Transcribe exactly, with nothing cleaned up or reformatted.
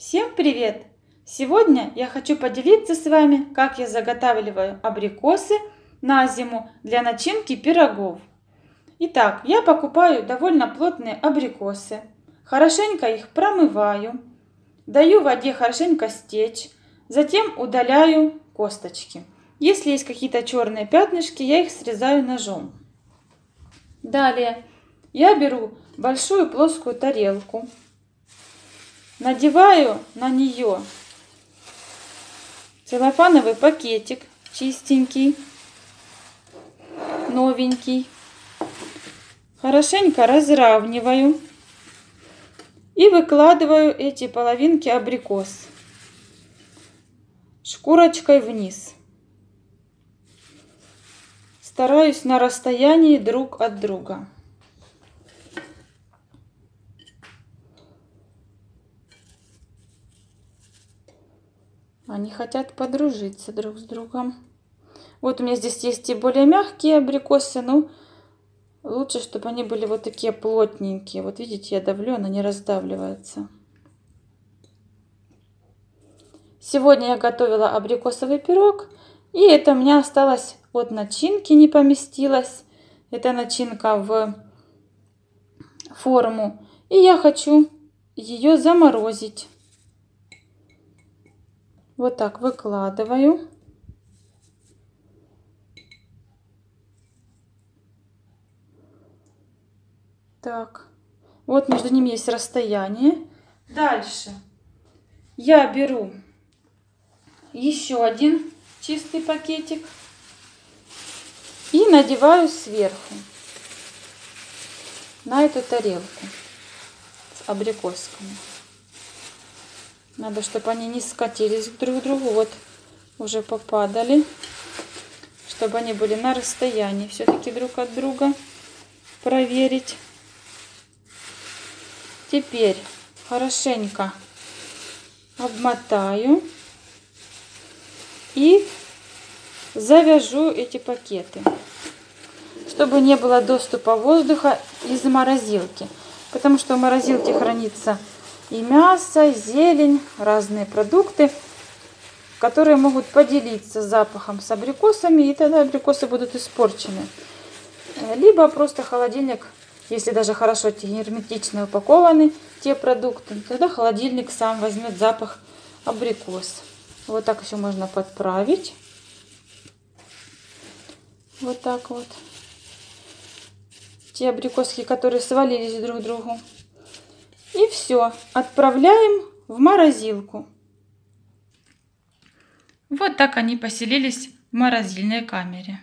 Всем привет! Сегодня я хочу поделиться с вами, как я заготавливаю абрикосы на зиму для начинки пирогов. Итак, я покупаю довольно плотные абрикосы, хорошенько их промываю, даю воде хорошенько стечь, затем удаляю косточки. Если есть какие-то черные пятнышки, я их срезаю ножом. Далее я беру большую плоскую тарелку. Надеваю на нее целлофановый пакетик, чистенький, новенький. Хорошенько разравниваю и выкладываю эти половинки абрикос шкурочкой вниз. Стараюсь на расстоянии друг от друга. Они хотят подружиться друг с другом. Вот у меня здесь есть и более мягкие абрикосы, но лучше, чтобы они были вот такие плотненькие. Вот видите, я давлю, она не раздавливается. Сегодня я готовила абрикосовый пирог, и это у меня осталось от начинки, не поместилась эта начинка в форму. И я хочу ее заморозить. Вот так выкладываю. Так, вот между ними есть расстояние. Дальше я беру еще один чистый пакетик и надеваю сверху на эту тарелку с абрикосками. Надо, чтобы они не скатились друг к другу, вот уже попадали, чтобы они были на расстоянии все-таки друг от друга, проверить. Теперь хорошенько обмотаю и завяжу эти пакеты, чтобы не было доступа воздуха из морозилки, потому что в морозилке хранится и мясо, и зелень, разные продукты, которые могут поделиться запахом с абрикосами, и тогда абрикосы будут испорчены. Либо просто холодильник, если даже хорошо герметично упакованы те продукты, тогда холодильник сам возьмет запах абрикос. Вот так еще можно подправить. Вот так вот. Те абрикоски, которые свалились друг к другу. И все, отправляем в морозилку. Вот так они поселились в морозильной камере.